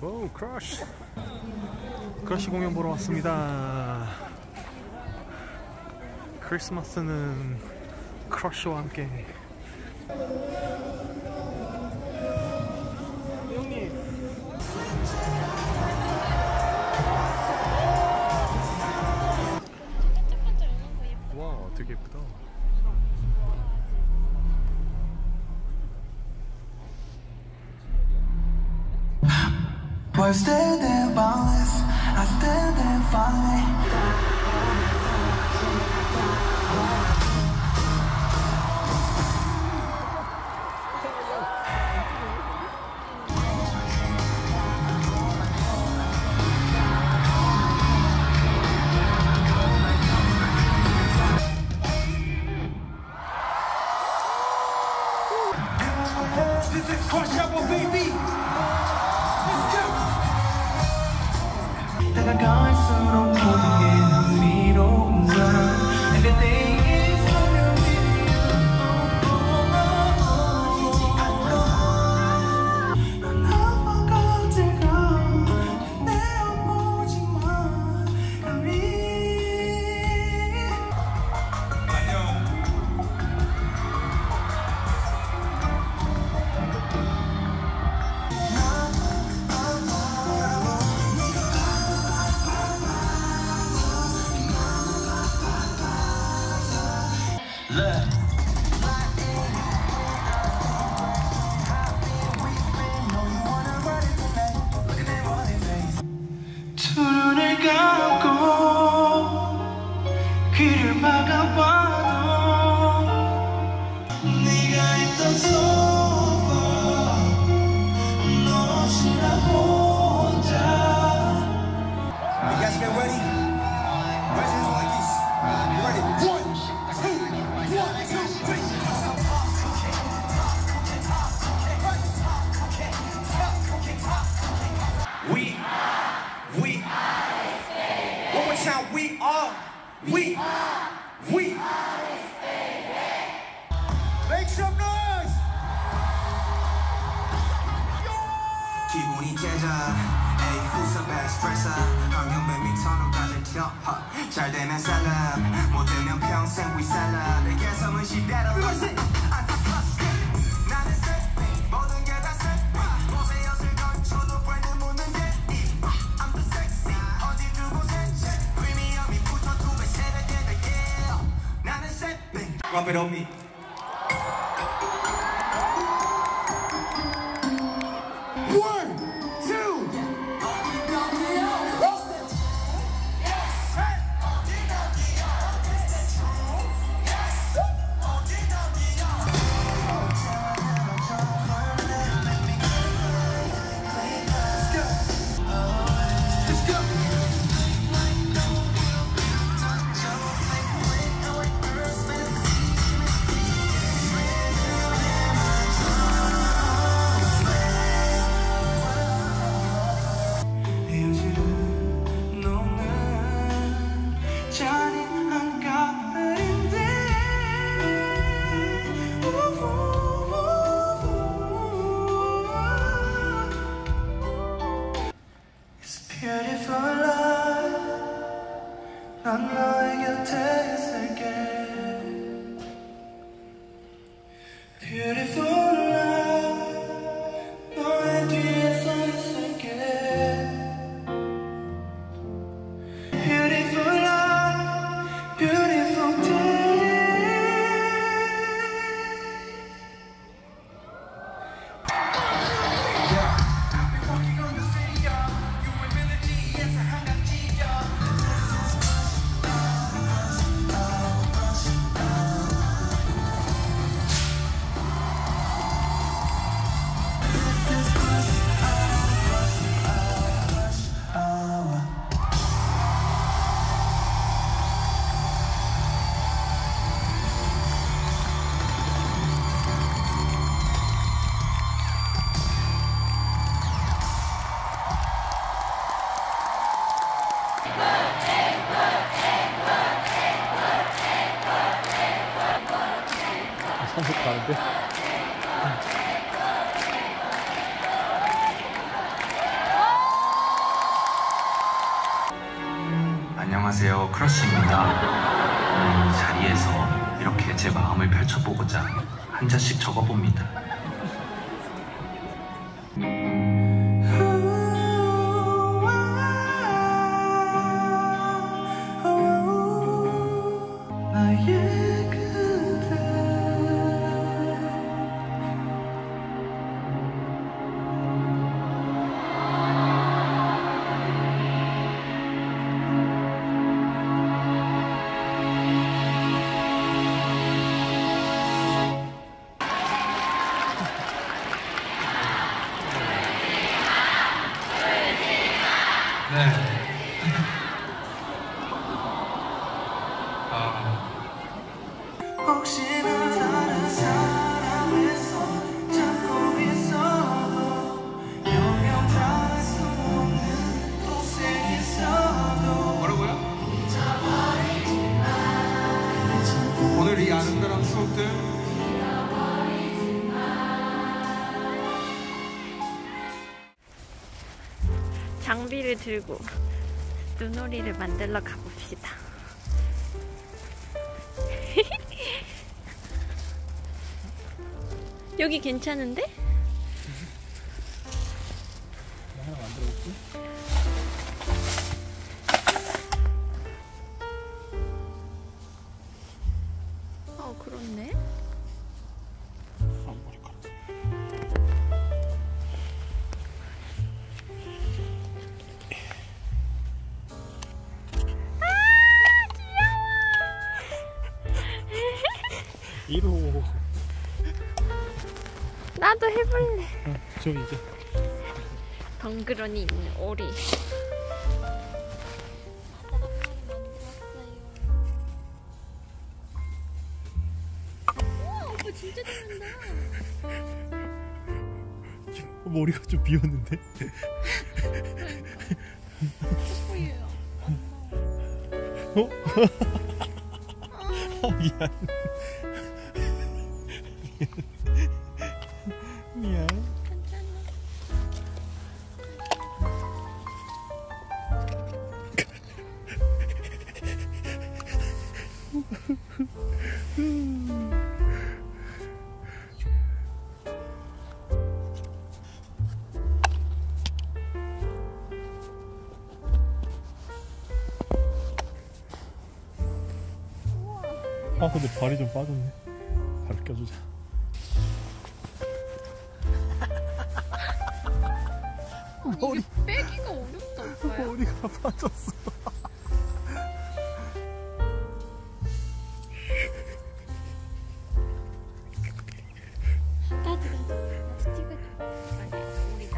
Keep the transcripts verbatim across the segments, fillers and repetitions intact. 오, 크러쉬! 크러쉬 공연 보러 왔습니다. 크리스마스는 크러쉬와 함께. 와, 되게 예쁘다. I stand there boundless, I stand there finally. This is Crush, baby. 내가 갈수록 모든 게 흥미로운 걸 Everything is so beautiful. 넌 아무것도 즐거워 내어보지마 우리 두 눈을 감고 귀를 막아봐도 네가 있던 소파 너 없이 나 혼자. You guys get ready? Raise your hands like this. You ready? One, two, one, two, three. We are, we are, we are. Make some noise. 기분이 깨져, 에이 후서배 스트레스. 방금 미 천원까지 켜. 잘 되면 살람, 못 되면 평생 we 살라. 내 개성은 시대로 리버스. Rub it on me. One, two. Let's go. Let's go. 안녕하세요, 크러쉬입니다. 오늘 이 자리에서 이렇게 제 마음을 펼쳐보고자 한 자씩 적어봅니다. 네. 아. 혹시나 다른 사람에서 찾고 있어도 영영 닿을 수 없는 동생 있어도 뭐라고요? 잊어버리지 마. 오늘 이 아름다운 추억들 잊어버리지 마. 장비를 들고 눈오리를 만들러 가봅시다. 여기 괜찮은데? 하나 만들어볼게. 어, 그렇네. 이러고 나도 해볼래. 어, 저기 이제 덩그러니 있는 오리. 우와, 오빠 진짜 잘한다. 머리가 좀 비었는데? 어? 미안. 미안. 아, 근데 발이 좀 빠졌네. 발을 껴주자. 머리 빼기가 어렵다. 오빠야. 머리가 빠졌어. 나도 나도 나도 찍어줘. 아니야, 우리 나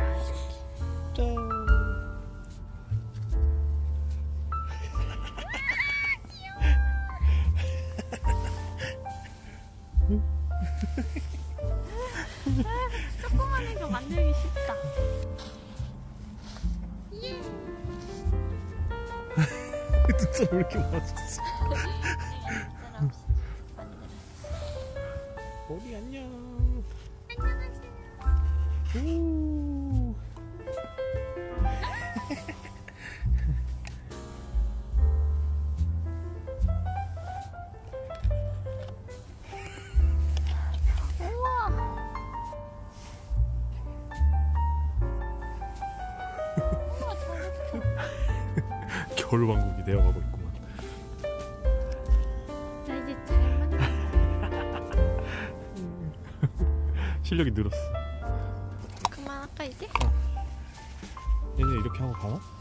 짠. 아, 귀여워. 아, 조그만한 거 만들기 쉽다. 진짜 왜 이렇게 맞았어? 오리 안녕. 안녕하세요. 겨울왕국이 되어가고 있구만. 나 이제 잘만났어. 실력이 늘었어. 그만 할까 이제? 얘네 이렇게 하고 가나?